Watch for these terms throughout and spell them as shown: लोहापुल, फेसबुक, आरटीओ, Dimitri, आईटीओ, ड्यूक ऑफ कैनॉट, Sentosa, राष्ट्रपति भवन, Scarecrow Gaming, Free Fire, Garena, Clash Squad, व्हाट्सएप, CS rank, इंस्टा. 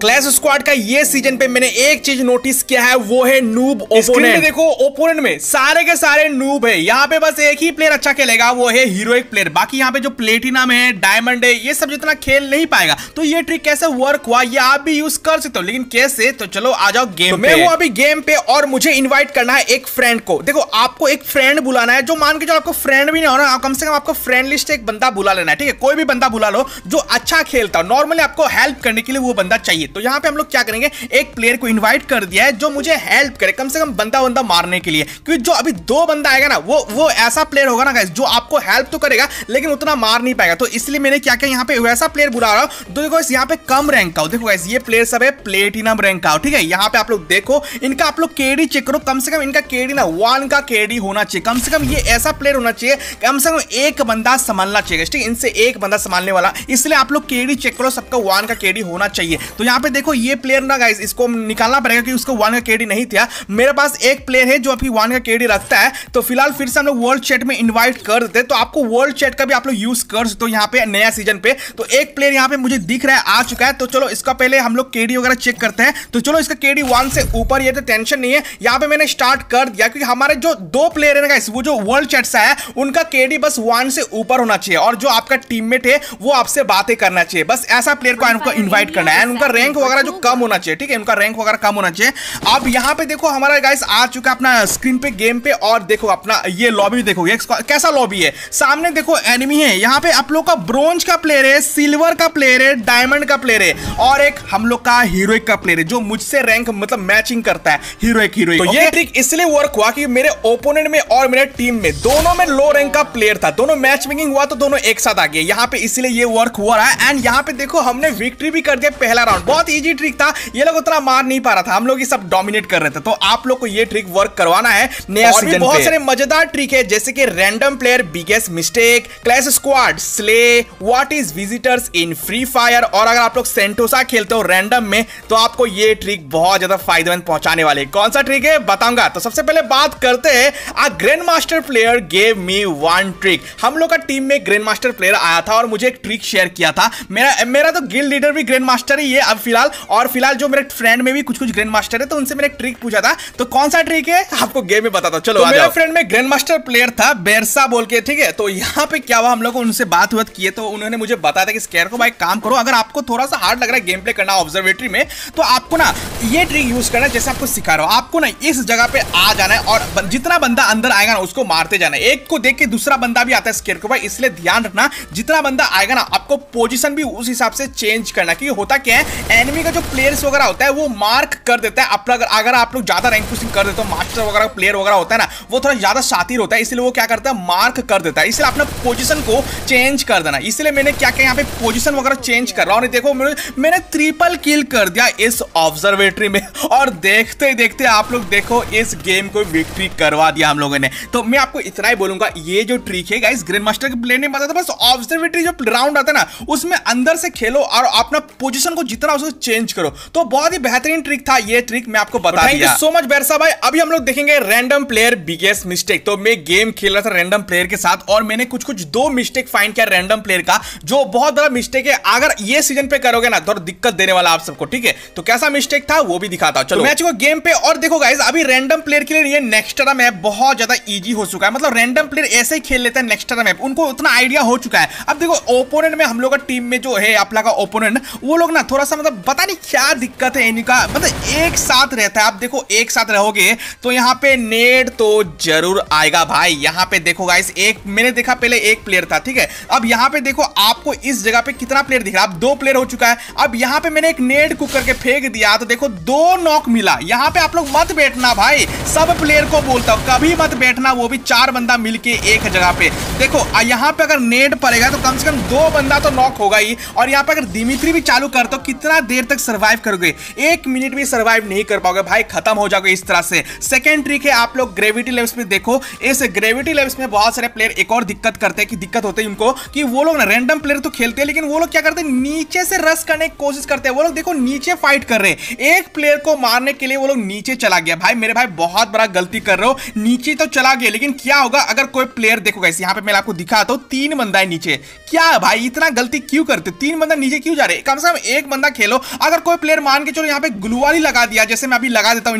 Clash squad का ये season पे मैंने एक चीज नोटिस किया है, वो है नूब ओपोनेंट। देखो ओपोनेंट में सारे के सारे नूब है। यहाँ पे बस एक ही प्लेयर अच्छा खेलेगा, वो है हीरोइक प्लेयर। बाकी यहाँ पे जो प्लेटिनम है, डायमंड है, ये सब जितना खेल नहीं पाएगा। तो ये ट्रिक कैसे वर्क हुआ ये आप भी यूज कर सकते हो, लेकिन कैसे, तो चलो आ जाओ गेम में। मैं हूँ अभी गेम पे और मुझे इन्वाइट करना है एक फ्रेंड को। देखो आपको एक फ्रेंड बुलाना है, जो मान के चलो आपको फ्रेंड भी नहीं होना, कम से कम आपको फ्रेंड लिस्ट एक बंदा बुला लेना है। ठीक है, कोई भी बंदा बुला लो जो अच्छा खेलता हो, नॉर्मली आपको हेल्प करने के लिए वो बंदा चाहिए। तो यहाँ पे हम लोग क्या करेंगे, एक प्लेयर को इनवाइट कर दिया है जो मुझे हेल्प करे, कम से कम बंदा बंदा मारने के लिए। क्योंकि जो अभी दो बंदा आएगा ना, वो ऐसा प्लेयर होगा ना गाइस जो आपको हेल्प तो करेगा लेकिन उतना मार नहीं पाएगा। तो इसलिए मैंने क्या किया, यहाँ पे वैसा प्लेयर बुला रहा हूँ। तो देखो यहाँ पे कम रैंक का हो, देखो गाइस ये प्लेयर सब है प्लेटिनम रैंक का हो। ठीक है, यहाँ पे आप लोग देखो इनका आप लोग केडी चेक करो, कम से कम इनका केडी ना 1 का केडी होना चाहिए। कम से कम ये ऐसा प्लेयर होना चाहिए, कम से कम एक बंदा संभालना चाहिए। ठीक है, इनसे एक बंदा संभालने वाला, इसलिए आप लोग केडी चेक करो, सबका 1 का केडी होना चाहिए। तो यहाँ पे देखो ये प्लेयर ना गाइस इसको निकालना पड़ेगा कि उसको 1 का केडी नहीं था। मेरे पास एक प्लेयर है जो अभी 1 का केडी रखता है। तो फिलहाल फिर से हम लोग वर्ल्ड चैट में इनवाइट कर देते हैं। तो आपको वर्ल्ड चैट का भी आप लोग यूज कर सकते हो यहाँ पे नया सीजन पे। तो एक प्लेयर यहाँ पे मुझे दिख रहा है आ चुका है। तो चलो इसका पहले हम लोग केडी वगैरह चेक करते हैं। तो चलो इसका केडी 1 से ऊपर, ये तो टेंशन नहीं है। यहाँ पे मैंने स्टार्ट कर दिया क्योंकि हमारे जो दो प्लेयर है ना गाइस वो जो वर्ल्ड चैट से है उनका केडी बस 1 से ऊपर होना चाहिए, और जो आपका टीममेट है वो आपसे बातें करना चाहिए। बस ऐसा प्लेयर को उनको इन्वाइट करना है। उनका रैंक वगैरह जो कम होना चाहिए। ठीक है, उनका रैंक वगैरह कम होना चाहिए। अब यहाँ पे देखो हमारा गाइस आ चुका अपना स्क्रीन पे गेम पे, और देखो अपना ये लॉबी देखो कैसा लॉबी है। सामने देखो एनिमी है, यहाँ पे आप लोग का ब्रोंज का प्लेयर है, सिल्वर का प्लेयर है, डायमंड का प्लेयर है, और एक हम लोग का हीरोइक का प्लेयर है जो मुझसे रैंक मतलब मैचिंग करता है हीरोइक। तो ये ट्रिक इसलिए वर्क हुआ कि मेरे ओपोनेंट में और मेरे टीम में दोनों में लो रैंक का प्लेयर था। दोनों मैच मेकिंग हुआ तो दोनों एक साथ आ गए यहाँ पे, इसलिए ये वर्क हुआ रहा है। एंड यहाँ पे देखो हमने विक्ट्री भी कर दिया पहला राउंड। बहुत इजी ट्रिक था, ये लोग उतना मार नहीं पा रहा था, हम लोग ये सब डोमिनेट कर रहे थे। तो आप लोग को ये ट्रिक वर्क करवाना है नया सीजन पे। बहुत सारे मजेदार ट्रिक है जैसे कि random player, biggest mistake, clash squad, slay, what is visitors in Free Fire. और अगर आप लोग सेंटोसा खेलते हो रैंडम में तो आपको ये ट्रिक बहुत ज्यादा फायदेमंद पहुंचाने वाले। कौन सा ट्रिक है बताऊंगा। तो सबसे पहले बात करते हैं, a grand master player gave me one trick. हम लोग का टीम में ग्रैंड मास्टर प्लेयर आया था और मुझे एक ट्रिक शेयर किया था। मेरा तो गिल्ड लीडर भी ग्रैंड मास्टर ही है अब फिलहाल, और फिलहाल जो मेरे फ्रेंड में भी कुछ ग्रैंड मास्टर है। तो उनसे मैंने ट्रिक पूछा था, तो कौन सा ट्रिक है आपको गेम में बताता हूं। चलो तो मेरे फ्रेंड में ग्रैंड मास्टर प्लेयर था बेरसा बोल के। ठीक है, तो यहाँ पे क्या हुआ, हम लोग उनसे बात हुआ किए तो उन्होंने मुझे बताया था कि स्कैर को भाई काम करो, अगर आपको थोड़ा सा हार्ड लग रहा है गेम प्ले करना ऑब्जर्वेटरी में तो आपको ना ये ट्रिक यूज करना है जैसे आपको सिखा रहा हूं। आपको ना इस जगह पे आ जाना है और जितना बंदा अंदर आएगा ना उसको मारते जाना है। एक को देख के दूसरा बंदा भी आता है स्कैर को भाई, इसलिए ध्यान रखना जितना बंदा आएगा ना आपको पोजीशन भी उस हिसाब से चेंज करना। क्योंकि होता क्या है, एनिमी का जो प्लेयर्स वगैरह होता है वो मार्क कर देता है। अगर आप लोग ज्यादा रैंक पुशिंग कर देते हो, मास्टर वगैरह प्लेयर वगैरह होता है ना वो थोड़ा ज्यादा शातिर होता है, इसलिए वो क्या करता है मार्क कर देता है। इसलिए अपना पोजीशन को चेंज कर देना। इसलिए मैंने क्या किया यहाँ पे पोजीशन वगैरह चेंज कर रहा हूँ। देखो मैंने ट्रिपल किल कर दिया इस ऑब्जर्वेटरी में, और देखते देखते आप लोग देखो इस गेम को विक्ट्री करवा दिया हम लोगों ने। तो मैं आपको इतना ही बोलूंगा, ये जो ट्रिक है गाइस ग्रैंड मास्टर के प्लेयर ने बताया था, बस ऑब्जर्वेटरी जो राउंड आता है ना उसमें अंदर से खेलो और अपना पोजीशन को जितना उसको चेंज करो। तो बहुत ही बेहतरीन ट्रिक था ये ट्रिक, मैं आपको बता दिया। थैंक यू सो मच बेरसा भाई। अभी हम लोग देखेंगे रैंडम प्लेयर बिगेस्ट मिस्टेक। तो मैं गेम खेल रहा था रैंडम प्लेयर के साथ और मैंने कुछ दो मिस्टेक फाइंड किया रैंडम प्लेयर का, जो बहुत बड़ा मिस्टेक है। अगर ये सीजन पे करोगे ना तो दिक्कत देने वाला आप सबको। ठीक है, तो कैसा मिस्टेक था वो भी दिखाता हूं। चलो मैच को गेम पे, और देखो गाइस अभी रैंडम प्लेयर के लिए नेक्स्ट रा मैप बहुत ज्यादा इजी हो चुका है। मतलब रैंडम प्लेयर ऐसे ही खेल लेते हैं नेक्स्ट रा मैप, उनको उतना आइडिया हो चुका है। अब देखो ओपोनेंट में हम लोग का टीम में जो है अपना का ओपोनेंट वो लोग ना थोड़ा सा मतलब पता नहीं क्या दिक्कत है इनका, मतलब एक साथ रहता है। आप देखो एक साथ रहोगे तो यहाँ पे नेट तो जरूर आएगा भाई। यहाँ पे देखो गाइस एक मैंने देखा पहले एक प्लेयर था। ठीक है, अब यहाँ पे देखो आपको इस जगह पे कितना प्लेयर दिख रहा है, अब दो प्लेयर हो चुका है। अब यहाँ पे मैंने एक नेट कुक करके फेंक दिया तो देखो दो नॉक मिला। यहाँ पे आप लोग मत बैठना भाई, सब प्लेयर को बोलता हूँ कभी मत बैठना, वो भी चार बंदा मिलके एक जगह पे। देखो यहाँ पे अगर नेट पड़ेगा तो कम से कम दो बंदा तो नॉक होगा ही। और यहाँ पे अगर दिमित्री भी चालू करते हो कितना देर तक सर्वाइव करोगे, 1 मिनट भी सर्वाइव नहीं कर पाओगे भाई, खत्म हो जाओगे इस तरह से। सेकेंड ट्रिक है आप लोग ग्रेविटी लेवल्स में। देखो इस ग्रेविटी लेवल्स में बहुत सारे प्लेयर एक और दिक्कत करते हैं कि दिक्कत होती है उनको कि वो लोग ना रैंडम प्लेयर तो खेलते हैं लेकिन वो लोग क्या करते हैं नीचे से रस करने की कोशिश करते हैं। वो लोग देखो नीचे फाइट कर रहे हैं, एक प्लेयर को मारने के लिए वो लोग नीचे चला गया। भाई मेरे भाई बहुत बड़ा गलती कर रहे हो, नीचे तो चला गया लेकिन क्या होगा अगर कोई प्लेयर, देखो गाइस यहाँ पे मैं आपको दिखाता हूँ 3 बंदा है नीचे। क्या भाई इतना गलती क्यों करते, 3 बंदा नीचे क्यों जा रहे, कम से कम एक बंदा खेल लो। अगर कोई प्लेयर मान के चलो यहाँ पे ग्लू वाली लगा दिया, जैसे मैं अभी लगा देता हूँ,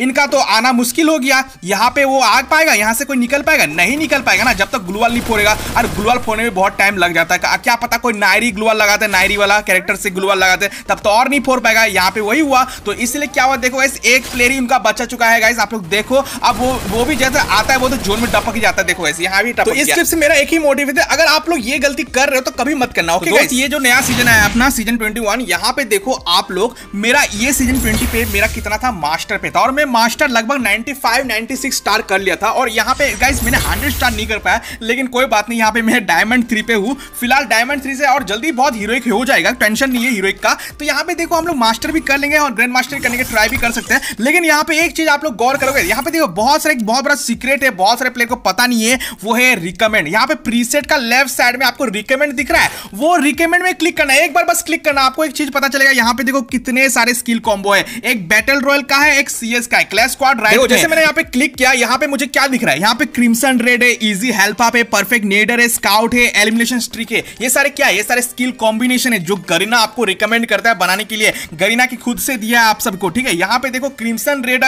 इनका तो आना मुश्किल हो गया। यहाँ पे वो आ पाएगा? यहाँ से कोई निकल पाएगा? नहीं निकल पाएगा ना, जब तक ग्लू वाल नहीं फोड़ेगा। और ग्लू वाल फोड़ने में बहुत टाइम लग जाता है। क्या पता कोई नायरी ग्लू वाल लगाते, नायरी वाला कैरेक्टर से ग्लू वाल लगाते, तब तो और नहीं फोड़ पाएगा। यहाँ पे वही हुआ, तो इसलिए क्या हुआ देखो गाइस, एक प्लेयर ही उनका बचा चुका है गाइस, आप लोग देखो। अब वो भी जैसे आता है वो तो जोन में टपक ही जाता है, देखो गाइस यहाँ भी टपक। तो इस ट्रिप से मेरा एक ही मोटिव है, अगर आप लोग ये गलती कर रहे हो तो कभी मत करना। ओके गाइस, ये जो नया सीजन आया अपना सीजन 21, यहाँ पे देखो आप लोग, मेरा ये सीजन 20 पे मेरा कितना था, मास्टर पे था, और मैं मास्टर लगभग 95-96 स्टार कर लिया था। और यहाँ पे गाइस मैंने 100 स्टार नहीं कर पाया, लेकिन कोई बात नहीं, यहाँ पे मैं डायमंड 3 पे हूँ फिलहाल, डायमंड 3 से, और जल्दी बहुत हीरोइक हो जाएगा, टेंशन नहीं है हीरोइक का। तो यहाँ पे देखो हम लोग मास्टर भी कर लेंगे और ग्रैंड मास्टर करने के ट्राई भी कर सकते हैं। लेकिन यहाँ पे एक चीज आप लोग गौर करोगे, यहाँ पे देखो बहुत बड़ा सीक्रेट है, बहुत सारे प्लेयर को पता नहीं है, वो है रिकमेंड। यहाँ पे प्रीसेट का लेफ्ट साइड में आपको रिकमेंड दिख रहा है, वो रिकमेंड में क्लिक करना है, एक बार बस क्लिक करना, आपको एक चीज पता चलेगा। यहाँ पे देखो कितने सारे स्किल कॉम्बो है, एक बैटल रॉयल का है, एक सीएस का है, क्लैश स्क्वाड राइट। जैसे मैंने यहाँ पे क्लिक किया, यहाँ पे मुझे क्या दिख रहा है, यहाँ पे क्रिम्सन रेड है, इजी हेल्प अप है, परफेक्ट नेडर है, स्काउट है, एलिमिनेशन स्ट्रीक है, ये सारे क्या है, ये सारे स्किल कॉम्बिनेशन है जो गरीना आपको रिकमेंड करता है बनाने के लिए। गरीना की खुद से दिया है आप सबको, ठीक है। यहाँ पे देखो क्रिम्सन रेड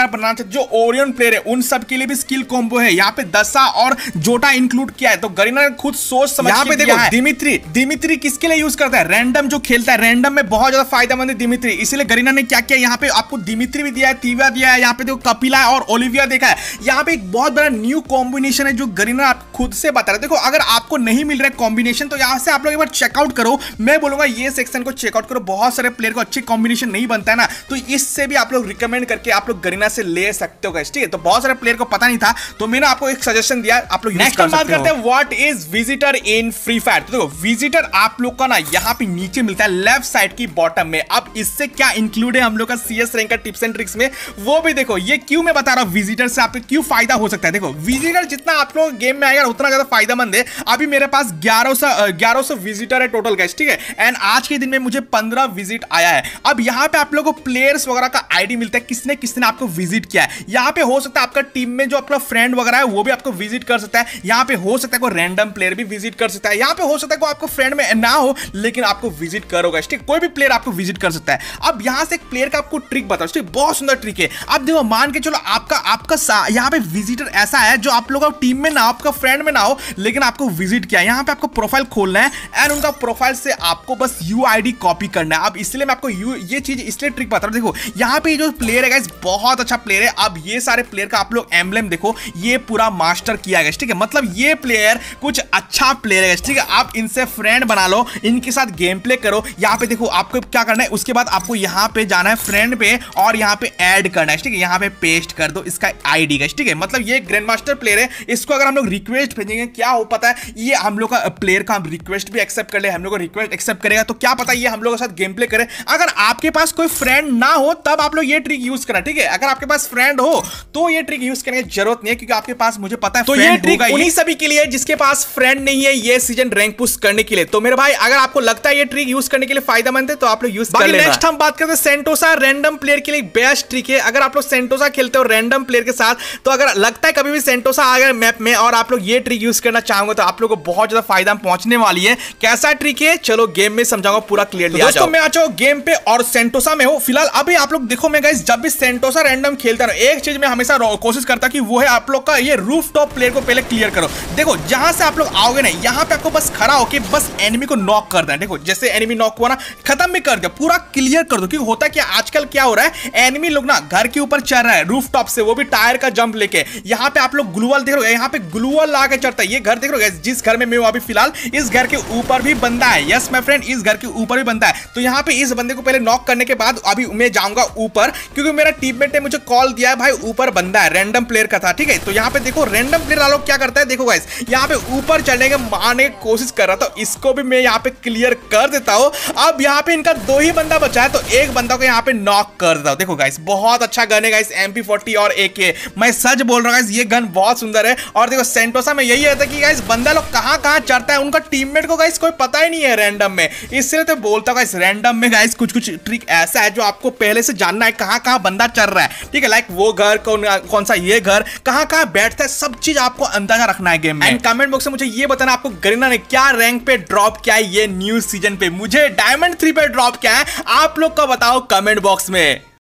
अगर बनाना चाहते जो ओरियन प्लेयर है उन सब के लिए भी स्किल कॉम्बो है। यहाँ पे दशा और जोटा इंक्लूड किया है, तो गरीना ने खुद सोच समझ के दिया है। दिमित्री किसके लिए यूज करता है, रैंडम जो खेलता है, रैंडम में बहुत ज्यादा फायदेमंद है दिमित्री, इसीलिए गरीना ने क्या किया, यहाँ पे आपको दिमित्री भी दिया है, तीव्या दिया है, यहाँ पे देखो कपिला और ओलिविया देखा है। यहाँ पे एक बहुत बड़ा न्यू कॉम्बिनेशन है जो गरीना आप खुद से बता रहे। देखो अगर आपको नहीं मिल रहा है कॉम्बिनेशन तो यहाँ से आप लोग एक बार चेकआउट करो, मैं बोलूंगा ये सेक्शन को चेकआउट करो, बहुत सारे प्लेयर को अच्छी कॉम्बिनेशन नहीं बनता है ना, तो इससे भी आप लोग रिकमेंड करके आप लोग गरीना से ले सकते हो गाइस, ठीक है। तो बहुत सारे प्लेयर को पता नहीं था, तो मैंने आपको एक सजेशन दिया, आप लोग नेक्स्ट बात करते हैं what is visitor in Free Fire. तो देखो विजिटर आप लोग का ना यहाँ पे नीचे मिलता है लेफ्ट साइड की बॉटम में। अब इससे क्या इंक्लूड है हम लोग का सीएस रैंक का टिप्स एंड ट्रिक्स में, वो भी देखो। ये क्यों मैं बता रहा हूँ विजिटर से आपको क्यों फायदा हो सकता है, देखो विजिटर जितना आप लोग गेम में आएगा उतना ज्यादा फायदेमंद है। अभी मेरे पास 1100 विजिटर है टोटल गाइस, ठीक है, एंड आज के दिन में मुझे 15 विजिट आया है। अब यहाँ पे आप लोगों को प्लेयर्स वगैरह का आईडी मिलता है, किसने किसने आपको विजिट किया है। यहाँ पे हो सकता है आपका टीम में जो आपका फ्रेंड वगैरह है वो भी आपको विजिट कर सकता है, यहाँ पे हो सकता है कोई रैंडम प्लेयर भी विजिट कर सकता है, यहाँ पे हो सकता है कोई आपको फ्रेंड में ना हो लेकिन आपको विजिट करोगा, ठीक, कोई भी प्लेयर आपको विजिट कर सकता है। अब यहाँ से एक प्लेयर का आपको ट्रिक बताओ, ठीक, बहुत सुंदर ट्रिक है। अब देखो मान के चलो आपका यहाँ पे विजिटर ऐसा है जो आप लोग टीम में ना, आपका फ्रेंड में ना हो लेकिन आपको विजिट किया। यहाँ पे आपको प्रोफाइल खोलना है एंड उनका प्रोफाइल से आपको बस यूआईडी कॉपी करना है। अब इसलिए मैं आपको ये चीज इसलिए ट्रिक बता रहा हूँ। देखो यहाँ पे जो प्लेयर है गाइस बहुत अच्छा प्लेयर है। अब ये सारे प्लेयर का आप लोग एम्बलेम देखो, ये पूरा मास्टर किया गया, ठीक है, मतलब ये प्लेयर कुछ अच्छा प्लेयर है, ठीक है। आप इनसे फ्रेंड बना लो, इनके साथ गेम प्ले करो। यहाँ पे देखो आपको क्या करना है, उसके बाद आपको यहाँ पे जाना है फ्रेंड पे और यहाँ पे ऐड करना है, ठीक है, यहाँ पे पेस्ट कर दो इसका आईडी गाइस, ठीक है, मतलब ये ग्रैंड मास्टर प्लेयर है, इसको अगर हम लोग रिक्वेस्ट भेजेंगे क्या हो पता है ये हम लोग का प्लेयर का हम रिक्वेस्ट भी एक्सेप्ट कर ले, हम लोग रिक्वेस्ट एक्सेप्ट करेगा, तो क्या पता ये हम लोग के साथ गेम प्ले करे। अगर आपके पास कोई फ्रेंड ना हो तब आप लोग ये ट्रिक यूज करना, ठीक है, अगर आपके पास फ्रेंड हो तो ये ट्रिक यूज करने की जरूरत नहीं है क्योंकि आपके पास मुझे पता है तो ये ट्रिक उन्हीं सभी के लिए जिसके पास फ्रेंड नहीं है ये सीजन रैंक पुश करने के लिए। तो मेरे भाई अगर आपको लगता है ये ट्रिक यूज करने के लिए फायदेमंद है तो आप लोग यूज कर लेना। नेक्स्ट हम बात करते हैं सेंटोसा रैंडम प्लेयर के लिए बेस्ट ट्रिक है। अगर आप लोग सेंटोसा खेलते हो रैंडम प्लेयर के साथ तो अगर लगता है कभी भी सेंटोसा आ गया मैप में और आप लोग ये ट्रिक यूज करना चाहोगे तो आप लोग को बहुत ज्यादा फायदा पहुंचने वाली है। कैसा ट्रिक है चलो गेम में समझाऊंगा पूरा क्लियरली। दोस्तों मैं आ जाऊं गेम पे और सेंटोसा में हूं फिलहाल। अभी आप लोग देखो मैं गाइस जब भी सेंटोसा रैंडम खेलता हूं एक चीज मैं हमेशा कोशिश करता कि वो है आप लोग का ये रूफटॉप प्लेयर को पहले क्लियर करो। देखो जहां से आप लोग आओगे ना यहां पे आपको बस खड़ा होके बस एनिमी को नॉक करना है। देखो जैसे एनिमी नॉक हुआ ना खत्म भी कर दिया, पूरा क्लियर कर दो। क्योंकि होता क्या आजकल क्या हो रहा है एनिमी लोग ना घर के ऊपर चढ़ रहा है रूफटॉप से, वो भी टायर का जंप लेके। यहाँ पे आप लोग ग्लूवल देख रहे हो, यहाँ पे ग्लूवल लाके चढ़ता है। ये घर देख रहे हो जिस घर में मैं हूं अभी फिलहाल, इस घर के ऊपर भी बंदा है। यस माय फ्रेंड, इस घर के ऊपर भी बंदा है। तो यहाँ पे इस बंदे को पहले नॉक करने के बाद अभी मैं जाऊंगा ऊपर क्योंकि मेरा टीममेट ने मुझे कॉल दिया है भाई ऊपर बंदा है, रैंडम प्लेयर का था। ठीक है, तो यहाँ पे देखो रैंडम प्लेयर वालों क्या करता है। देखो गाइस यहाँ पे ऊपर चढ़ने के मारने की कोशिश कर रहा था, इसको भी मैं यहाँ पे क्लियर कर देता हूँ। अब यहाँ पे इनका दो ही बंदा बचा है तो एक बंदा को यहाँ पे नॉक कर देता हूँ। देखो गाइस बहुत अच्छा गन है गाइस, MP40 और AK। मैं सच बोल रहा हूँ गाइस, ये गन बहुत सुंदर है। और देखो सेंटोसा में यही रहता है कि गाइस बंदा लोग कहाँ चढ़ता है, उनका टीममेट को गाइस कोई पता ही नहीं है रैंडम में। इसलिए तो बोलता हूँ गाइस रैंडम में गाइस कुछ ट्रिक ऐसा है जो आपको पहले से जानना है कहाँ बंदा चढ़ रहा है। ठीक है, लाइक वो घर कौन सा, ये घर कहाँ बैठता है, सब चीज आपको अंदाजा रखना है गेम में। एंड कमेंट बॉक्स में मुझे ये बताना आपको गरीना ने क्या रैंक पे ड्रॉप किया है ये न्यू सीजन पे। मुझे डायमंड 3 पे ड्रॉप क्या है, आप लोग का बताओ कमेंट बॉक्स में।